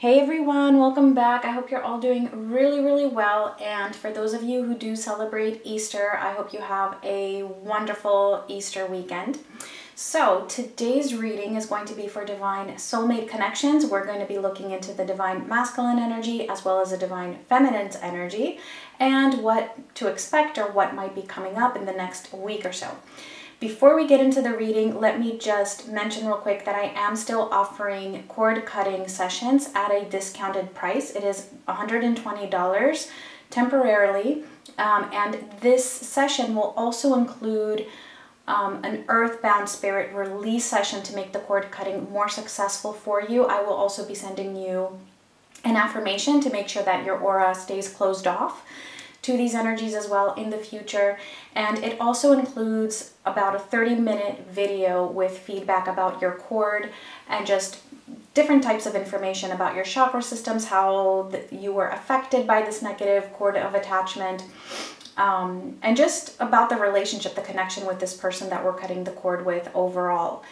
Hey everyone, welcome back. I hope you're all doing really well, and for those of you who do celebrate Easter, I hope you have a wonderful Easter weekend. So today's reading is going to be for Divine Soulmate Connections. We're going to be looking into the Divine Masculine Energy as well as the Divine Feminine Energy and what to expect or what might be coming up in the next week or so. Before we get into the reading, let me just mention real quick that I am still offering cord cutting sessions at a discounted price. It is $120 temporarily, and this session will also include an earthbound spirit release session to make the cord cutting more successful for you. I will also be sending you an affirmation to make sure that your aura stays closed off to these energies as well in the future. And it also includes about a 30-minute video with feedback about your cord and just different types of information about your chakra systems, how you were affected by this negative cord of attachment, and just about the relationship, the connection with this person that we're cutting the cord with overall.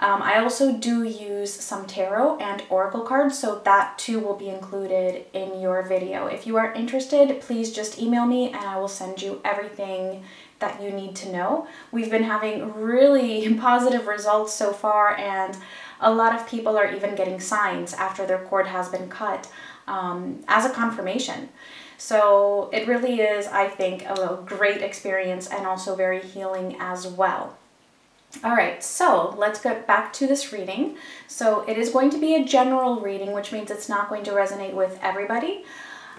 I also do use some tarot and oracle cards, so that too will be included in your video. If you are interested, please just email me and I will send you everything that you need to know. We've been having really positive results so far, and a lot of people are even getting signs after their cord has been cut as a confirmation. So it really is, I think, a great experience and also very healing as well. All right, so let's get back to this reading. So it is going to be a general reading, which means it's not going to resonate with everybody.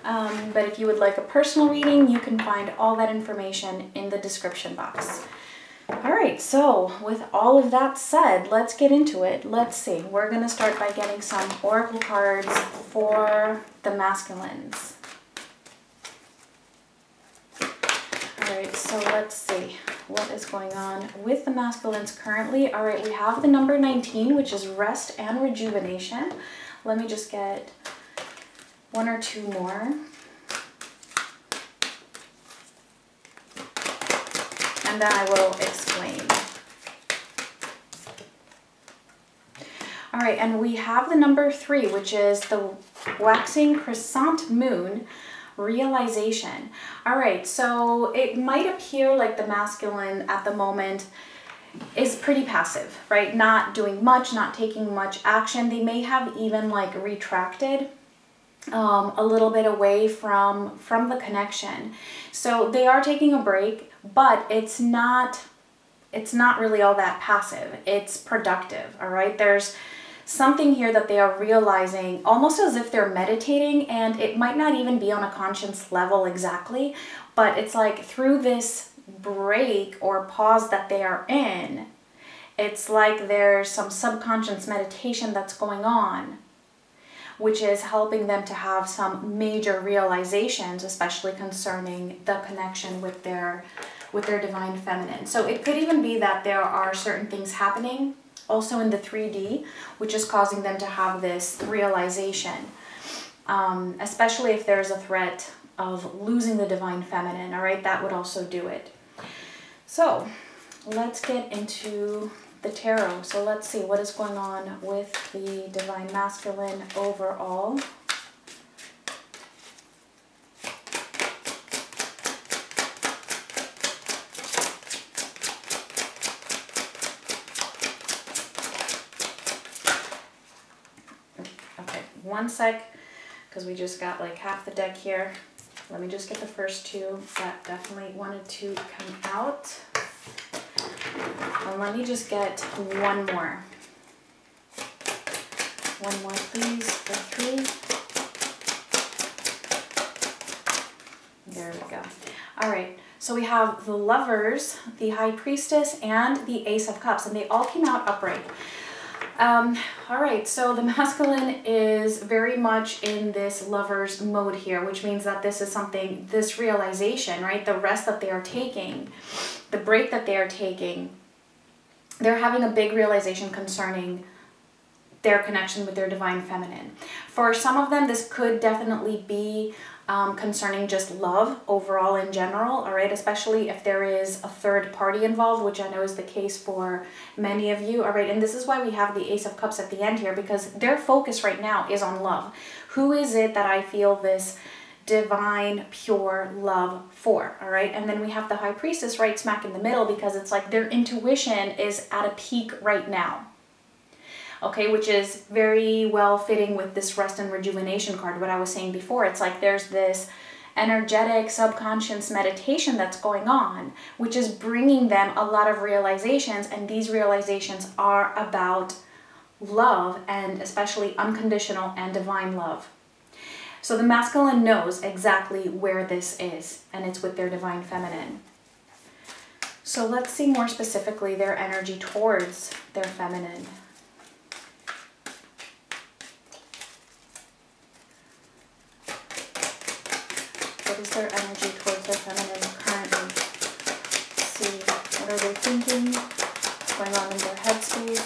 But if you would like a personal reading, you can find all that information in the description box. All right, so with all of that said, let's get into it. Let's see, we're going to start by getting some oracle cards for the masculines. All right, so let's see what is going on with the masculines currently. All right, we have the number 19, which is rest and rejuvenation. Let me just get one or two more. And then I will explain. All right, and we have the number 3, which is the waxing crescent moon, realization. All right, so it might appear like the masculine at the moment is pretty passive, right? Not doing much, not taking much action. They may have even like retracted a little bit away from the connection. So they are taking a break, but it's not really all that passive. It's productive, all right? There's something here that they are realizing, almost as if they're meditating, and it might not even be on a conscious level exactly, but it's like through this break or pause that they are in, it's like there's some subconscious meditation that's going on, which is helping them to have some major realizations, especially concerning the connection with their divine feminine. So it could even be that there are certain things happening also in the 3D, which is causing them to have this realization, especially if there's a threat of losing the divine feminine, all right? That would also do it. So let's get into the tarot. So let's see what is going on with the divine masculine overall. One sec, because we just got like half the deck here. Let me just get the first two that definitely wanted to come out. And let me just get one more. One more, please, for 3. There we go. All right, so we have the Lovers, the High Priestess, and the Ace of Cups, and they all came out upright. All right, so the masculine is very much in this lover's mode here, which means that this is something, this realization, right? The rest that they are taking, the break that they are taking, they're having a big realization concerning their connection with their divine feminine. For some of them, this could definitely be concerning just love overall in general, all right, especially if there is a third party involved, which I know is the case for many of you, all right, and this is why we have the Ace of Cups at the end here, because their focus right now is on love. Who is it that I feel this divine, pure love for, all right? And then we have the High Priestess right smack in the middle, because it's like their intuition is at a peak right now. Okay, which is very well fitting with this rest and rejuvenation card, what I was saying before. It's like there's this energetic subconscious meditation that's going on, which is bringing them a lot of realizations, and these realizations are about love, and especially unconditional and divine love. So the masculine knows exactly where this is, and it's with their divine feminine. So let's see more specifically their energy towards their feminine. Is their energy towards their feminine currently? Let's see, what are they thinking? What's going on in their headspace?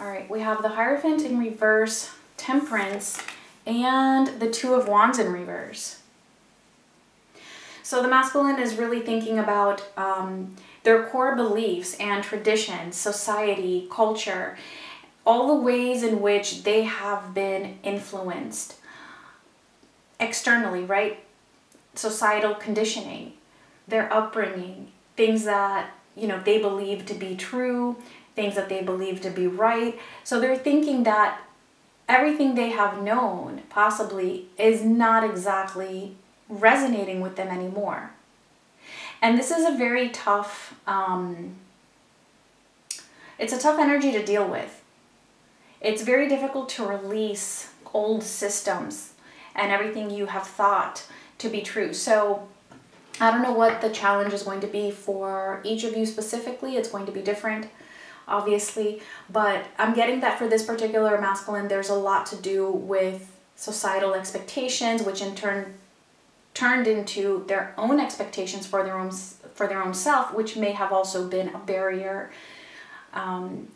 All right, we have the Hierophant in reverse, Temperance, and the Two of Wands in reverse. So the masculine is really thinking about their core beliefs and traditions, society, culture, all the ways in which they have been influenced externally, right? Societal conditioning, their upbringing, things that, you know, they believe to be true, things that they believe to be right. So they're thinking that everything they have known possibly is not exactly resonating with them anymore. And this is a very tough, it's a tough energy to deal with. It's very difficult to release old systems and everything you have thought to be true. So I don't know what the challenge is going to be for each of you specifically. It's going to be different, obviously, but I'm getting that for this particular masculine, there's a lot to do with societal expectations, which in turn turned into their own expectations for their own self, which may have also been a barrier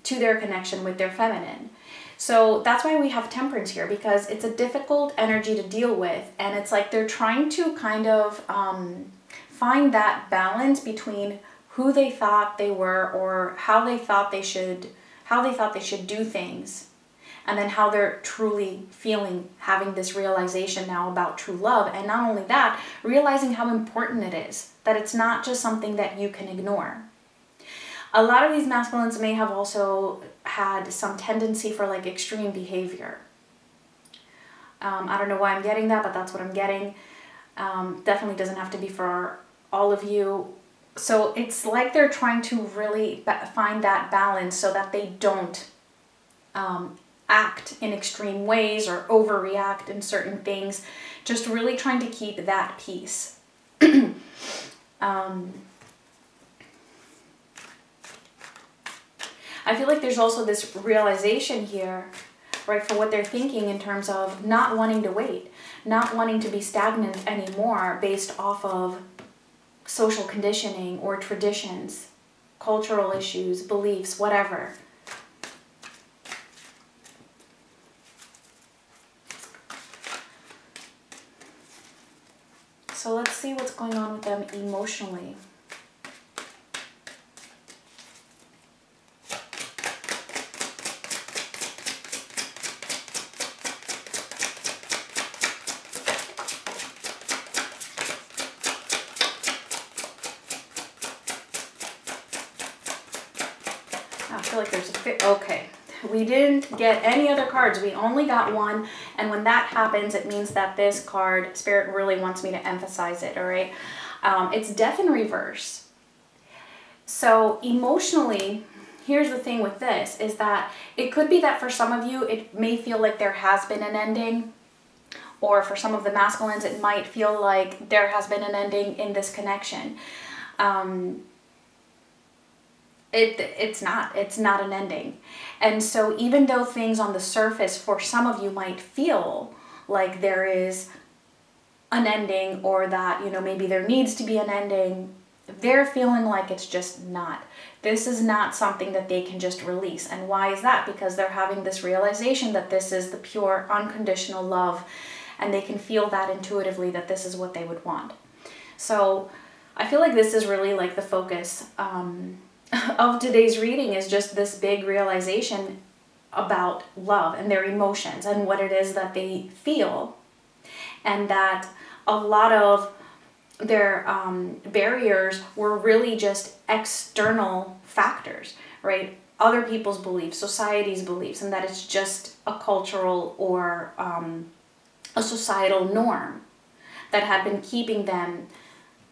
to their connection with their feminine. So that's why we have Temperance here, because it's a difficult energy to deal with, and it's like they're trying to kind of find that balance between who they thought they were, or how they thought they should do things, and then how they're truly feeling, having this realization now about true love. And not only that, realizing how important it is, that it's not just something that you can ignore. A lot of these masculines may have also had some tendency for like extreme behavior. I don't know why I'm getting that, but that's what I'm getting. Definitely doesn't have to be for all of you. So it's like they're trying to really find that balance so that they don't act in extreme ways or overreact in certain things, just really trying to keep that peace. I feel like there's also this realization here, right, for what they're thinking in terms of not wanting to wait, not wanting to be stagnant anymore based off of social conditioning or traditions, cultural issues, beliefs, whatever. So let's see what's going on with them emotionally. I feel like there's a fit. Okay. We didn't get any other cards. We only got one, and when that happens, it means that this card, Spirit really wants me to emphasize it, all right? It's Death in reverse. So emotionally, here's the thing with this, is that it could be that for some of you, it may feel like there has been an ending, or for some of the masculines, it might feel like there has been an ending in this connection. It's not an ending. And so even though things on the surface for some of you might feel like there is an ending, or that, you know, maybe there needs to be an ending, they're feeling like it's just not. This is not something that they can just release. And why is that? Because they're having this realization that this is the pure, unconditional love, and they can feel that intuitively that this is what they would want. So I feel like this is really like the focus of today's reading, is just this big realization about love and their emotions and what it is that they feel, and that a lot of their barriers were really just external factors, right? Other people's beliefs, society's beliefs, and that it's just a cultural or a societal norm that had been keeping them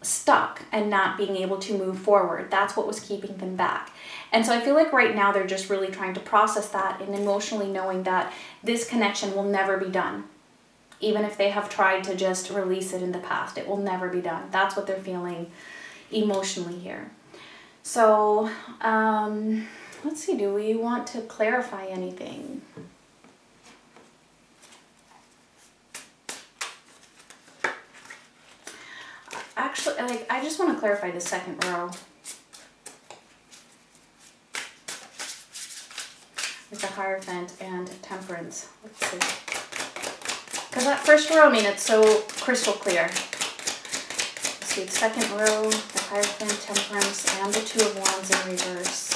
stuck and not being able to move forward. That's what was keeping them back. And so I feel like right now they're just really trying to process that, and emotionally knowing that this connection will never be done. Even if they have tried to just release it in the past, it will never be done. That's what they're feeling emotionally here. So let's see, do we want to clarify anything? Actually, like, I just want to clarify the second row. With the Hierophant and Temperance. Let's see. Because that first row, I mean, it's so crystal clear. Let's see, the second row, the Hierophant, Temperance, and the Two of Wands in reverse.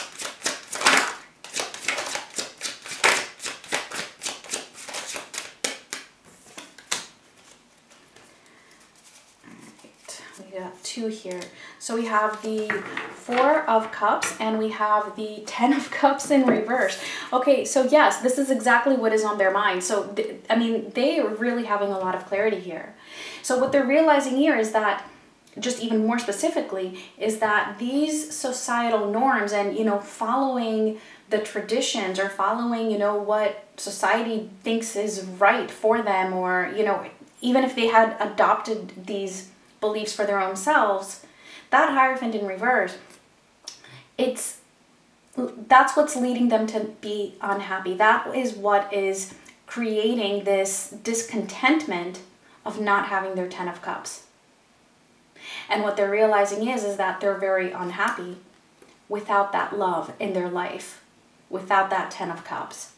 Here. So we have the Four of Cups and we have the Ten of Cups in reverse. Okay, so yes, this is exactly what is on their mind. So, I mean, they are really having a lot of clarity here. So what they're realizing here is that, just even more specifically, is that these societal norms and, you know, following the traditions or following, you know, what society thinks is right for them, or, you know, even if they had adopted these beliefs for their own selves, that Hierophant in reverse, that's what's leading them to be unhappy. That is what is creating this discontentment of not having their Ten of Cups. And what they're realizing is that they're very unhappy without that love in their life, without that Ten of Cups.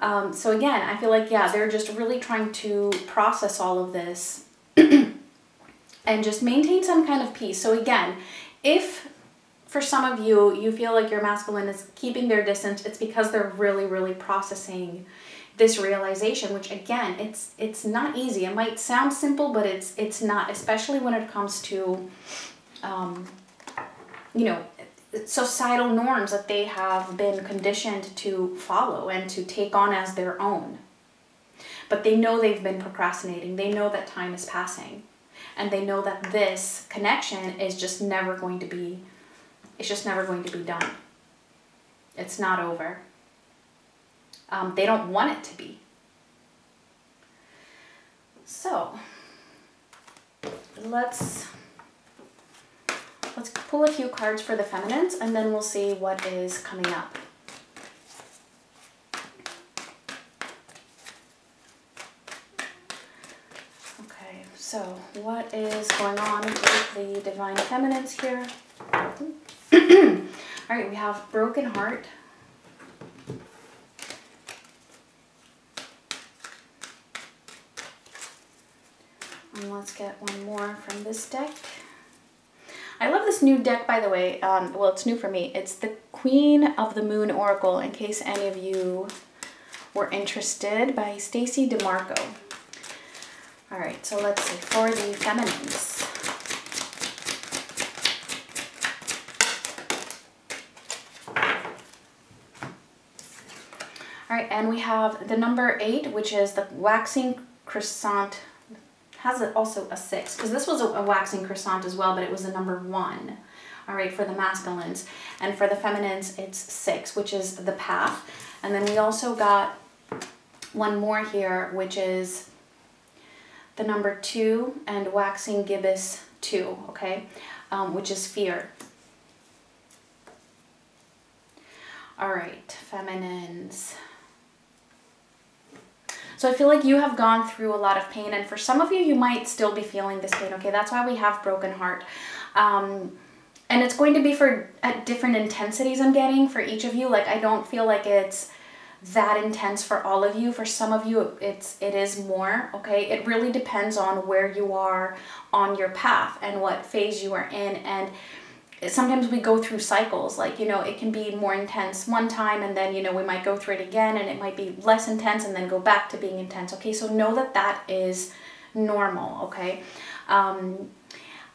So again, I feel like, yeah, they're just really trying to process all of this and just maintain some kind of peace. So again, if for some of you, you feel like your masculine is keeping their distance, it's because they're really, really processing this realization, which again, it's not easy. It might sound simple, but it's not, especially when it comes to, you know, societal norms that they have been conditioned to follow and to take on as their own. But they know they've been procrastinating. They know that time is passing. And they know that this connection is just never going to be, it's just never going to be done. It's not over. They don't want it to be. So let's pull a few cards for the feminines, and then we'll see what is coming up. So, what is going on with the Divine Feminines here? All right, we have Broken Heart. And let's get one more from this deck. I love this new deck, by the way. Well, it's new for me. It's the Queen of the Moon Oracle, in case any of you were interested, by Stacy DeMarco. All right, so let's see, for the feminines. All right, and we have the number 8, which is the Waxing Crescent. Has also a 6, because this was a Waxing Crescent as well, but it was the number 1. All right, for the masculines. And for the feminines, it's 6, which is the Path. And then we also got one more here, which is the number 2 and Waxing Gibbous 2, okay, which is fear. All right, feminines. So I feel like you have gone through a lot of pain, and for some of you, you might still be feeling this pain, okay? That's why we have broken heart. And it's going to be for at different intensities I'm getting for each of you. Like, I don't feel like it's that intense for all of you. For some of you, it is more, okay? It really depends on where you are on your path and what phase you are in. And sometimes we go through cycles, like, you know, it can be more intense one time, and then, you know, we might go through it again, and it might be less intense, and then go back to being intense, okay? So know that that is normal, okay?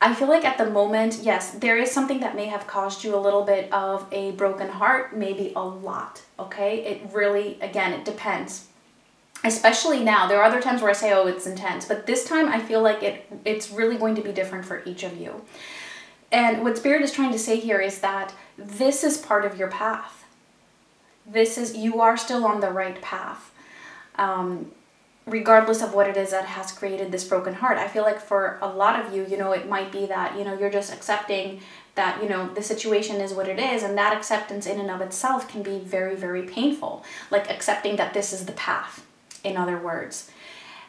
I feel like at the moment, yes, there is something that may have caused you a little bit of a broken heart, maybe a lot, okay? It really, again, it depends. Especially now, there are other times where I say, oh, it's intense, but this time I feel like it's really going to be different for each of you. And what Spirit is trying to say here is that this is part of your path. This is, you are still on the right path. Regardless of what it is that has created this broken heart. I feel like for a lot of you, you know, it might be that, you know, you're just accepting that, you know, the situation is what it is, and that acceptance in and of itself can be very, very painful. Like accepting that this is the path, in other words.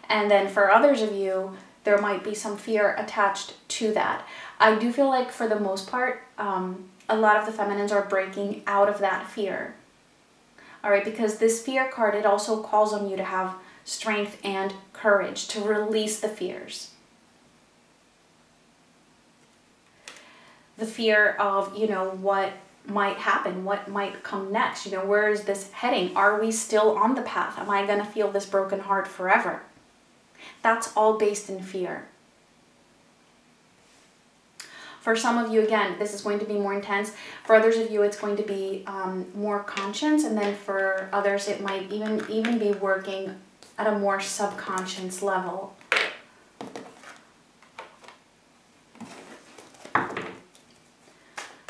And then for others of you, there might be some fear attached to that. I do feel like for the most part, a lot of the feminines are breaking out of that fear. All right, because this fear card, it also calls on you to have strength and courage to release the fears. The fear of, you know, what might happen, what might come next, you know, where is this heading? Are we still on the path? Am I gonna feel this broken heart forever? That's all based in fear. For some of you, again, this is going to be more intense. For others of you, it's going to be more conscious, and then for others, it might even be working at a more subconscious level. All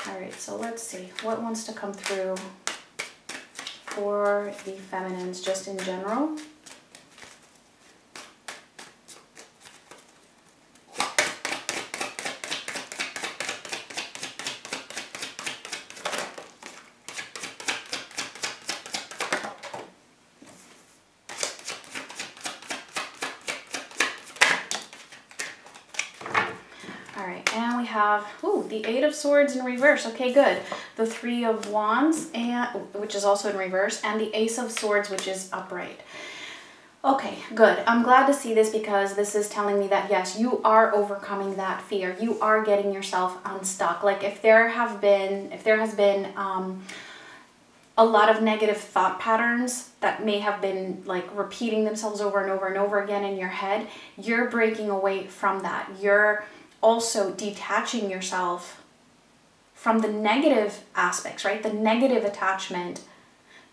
right, so let's see what wants to come through for the feminines, just in general. Ooh, the Eight of Swords in reverse. Okay, good. The Three of Wands, and which is also in reverse, and the Ace of Swords, which is upright. Okay, good. I'm glad to see this, because this is telling me that, yes, you are overcoming that fear. You are getting yourself unstuck. Like, if there has been a lot of negative thought patterns that may have been, like, repeating themselves over and over and over again in your head, you're breaking away from that. You're also detaching yourself from the negative aspects, right? The negative attachment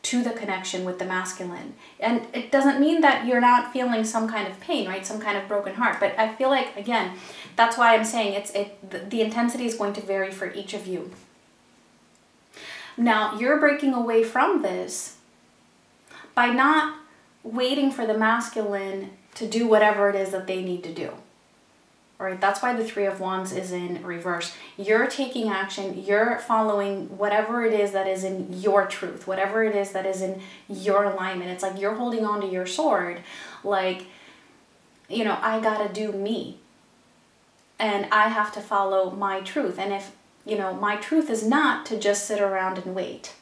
to the connection with the masculine. And it doesn't mean that you're not feeling some kind of pain, right? Some kind of broken heart. But I feel like, again, that's why I'm saying the intensity is going to vary for each of you. Now, you're breaking away from this by not waiting for the masculine to do whatever it is that they need to do. All right, that's why the Three of Wands is in reverse. You're taking action, you're following whatever it is that is in your truth, whatever it is that is in your alignment. It's like you're holding on to your sword, like, you know, I gotta do me. And I have to follow my truth. And if, you know, my truth is not to just sit around and wait.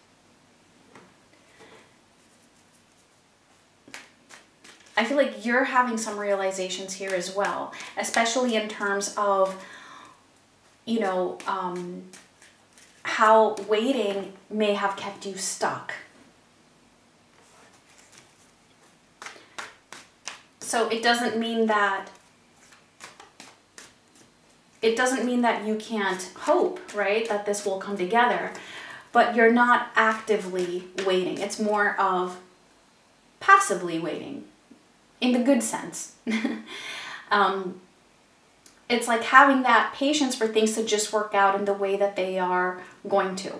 I feel like you're having some realizations here as well, especially in terms of, you know, how waiting may have kept you stuck. So it doesn't mean that you can't hope, right, that this will come together, but you're not actively waiting. It's more of passively waiting. In the good sense. It's like having that patience for things to just work out in the way that they are going to,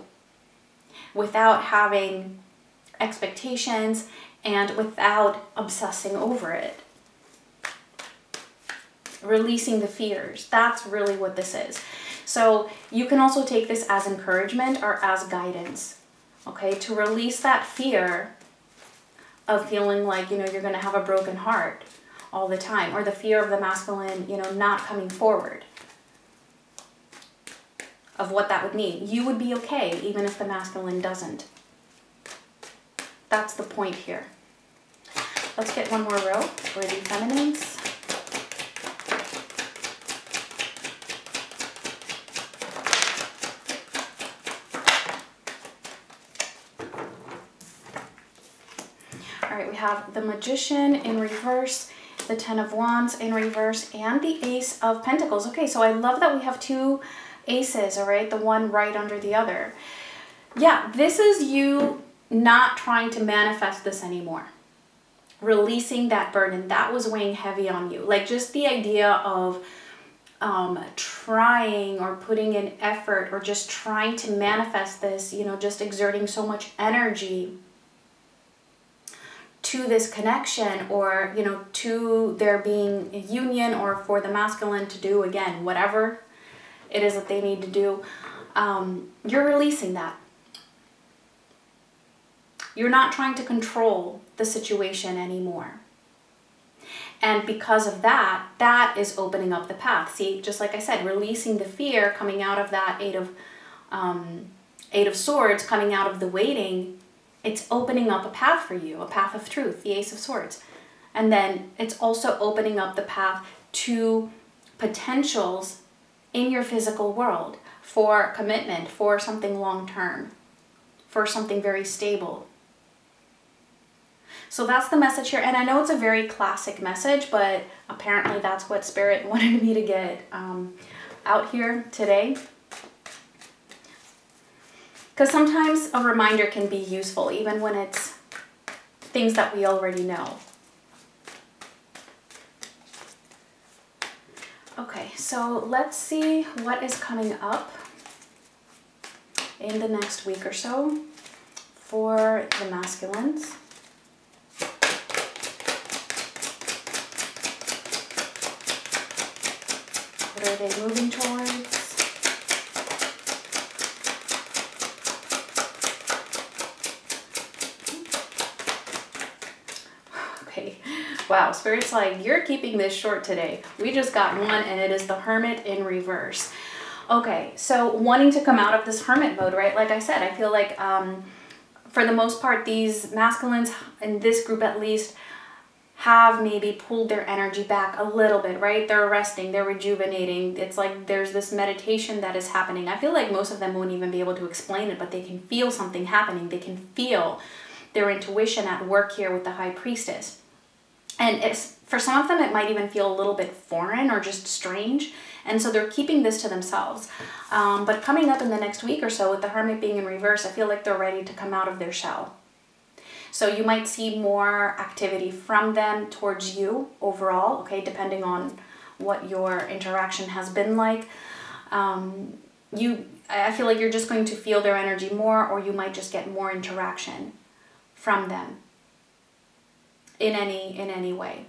without having expectations and without obsessing over it. Releasing the fears. That's really what this is. So you can also take this as encouragement or as guidance, okay, to release that fear of feeling like, you know, you're going to have a broken heart all the time, or the fear of the masculine, you know, not coming forward, of what that would mean. You would be okay even if the masculine doesn't. That's the point here. Let's get one more row for the feminines. All right, we have the Magician in reverse, the Ten of Wands in reverse, and the Ace of Pentacles. Okay, so I love that we have two aces, all right, the one right under the other. Yeah, this is you not trying to manifest this anymore. Releasing that burden that was weighing heavy on you. Like, just the idea of trying or putting in effort or just trying to manifest this, you know, just exerting so much energy to this connection, or, you know, to there being a union, or for the masculine to do, again, whatever it is that they need to do. You're releasing that. You're not trying to control the situation anymore. And because of that, that is opening up the path. See, just like I said, releasing the fear, coming out of that Eight of Swords, coming out of the waiting, it's opening up a path for you, a path of truth, the Ace of Swords. And then it's also opening up the path to potentials in your physical world for commitment, for something long-term, for something very stable. So that's the message here. And I know it's a very classic message, but apparently that's what Spirit wanted me to get out here today. Because sometimes a reminder can be useful, even when it's things that we already know. Okay, so let's see what is coming up in the next week or so for the masculines. What are they moving towards? Wow, Spirit's like, you're keeping this short today. We just got one, and it is the Hermit in reverse. Okay, so wanting to come out of this hermit mode, right? Like I said, I feel like for the most part, these masculines, in this group at least, have maybe pulled their energy back a little bit, right? They're resting, they're rejuvenating. It's like there's this meditation that is happening. I feel like most of them won't even be able to explain it, but they can feel something happening. They can feel their intuition at work here with the High Priestess. And it's, for some of them, it might even feel a little bit foreign or just strange. And so they're keeping this to themselves. But coming up in the next week or so, with the Hermit being in reverse, I feel like they're ready to come out of their shell. So you might see more activity from them towards you overall, okay, depending on what your interaction has been like. I feel like you're just going to feel their energy more, or you might just get more interaction from them. In any way,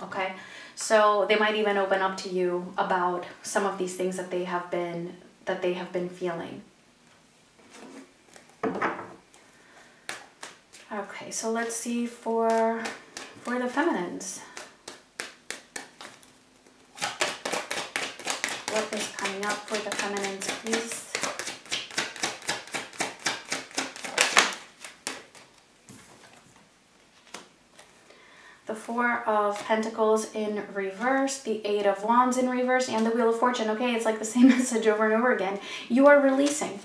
okay? So they might even open up to you about some of these things that they have been feeling. Okay, so let's see for the feminines. What is coming up for the feminines, please? The Four of Pentacles in reverse, the Eight of Wands in reverse, and the Wheel of Fortune. Okay, it's like the same message over and over again. You are releasing.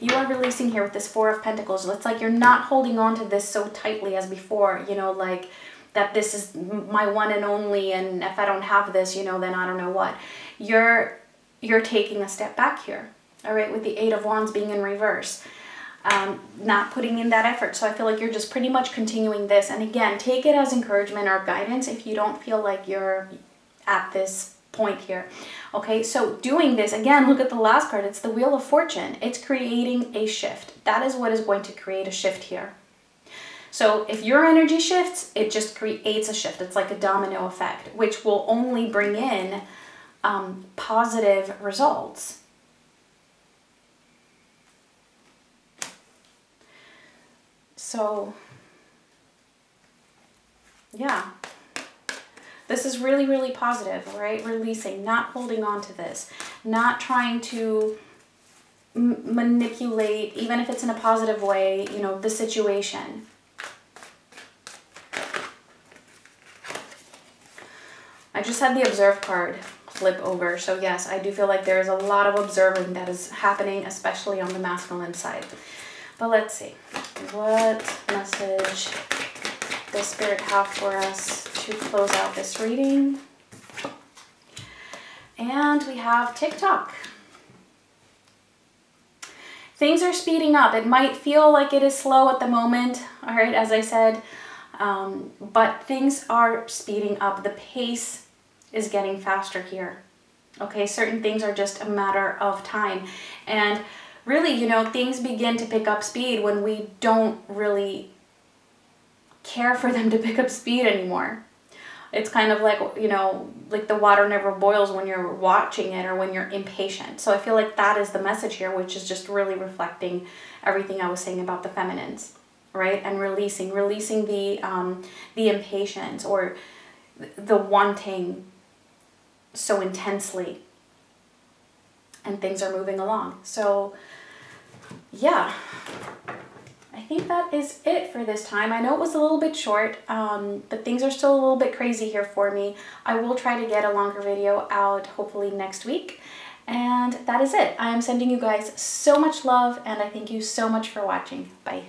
You are releasing here with this Four of Pentacles. It's like you're not holding on to this so tightly as before, you know, like that this is my one and only, and if I don't have this, you know, then I don't know what. You're taking a step back here, all right, with the Eight of Wands being in reverse. Not putting in that effort. So I feel like you're just pretty much continuing this. And again, take it as encouragement or guidance if you don't feel like you're at this point here. Okay, so doing this, again, look at the last card. It's the Wheel of Fortune. It's creating a shift. That is what is going to create a shift here. So if your energy shifts, it just creates a shift. It's like a domino effect, which will only bring in positive results. So Yeah. This is really, really positive, right? Releasing, not holding on to this, not trying to manipulate, even if it's in a positive way, you know, the situation. I just had the observe card flip over. So yes, I do feel like there is a lot of observing that is happening, especially on the masculine side. But let's see what message does Spirit have for us to close out this reading. And we have TikTok. Things are speeding up. It might feel like it is slow at the moment, all right, as I said, but things are speeding up. The pace is getting faster here, okay? Certain things are just a matter of time. And really, you know, things begin to pick up speed when we don't really care for them to pick up speed anymore. It's kind of like, you know, like the water never boils when you're watching it or when you're impatient. So I feel like that is the message here, which is just really reflecting everything I was saying about the feminines, right? And releasing the impatience or the wanting so intensely, and things are moving along. So yeah, I think that is it for this time. I know it was a little bit short, but things are still a little bit crazy here for me. I will try to get a longer video out hopefully next week. And that is it. I am sending you guys so much love, and I thank you so much for watching. Bye.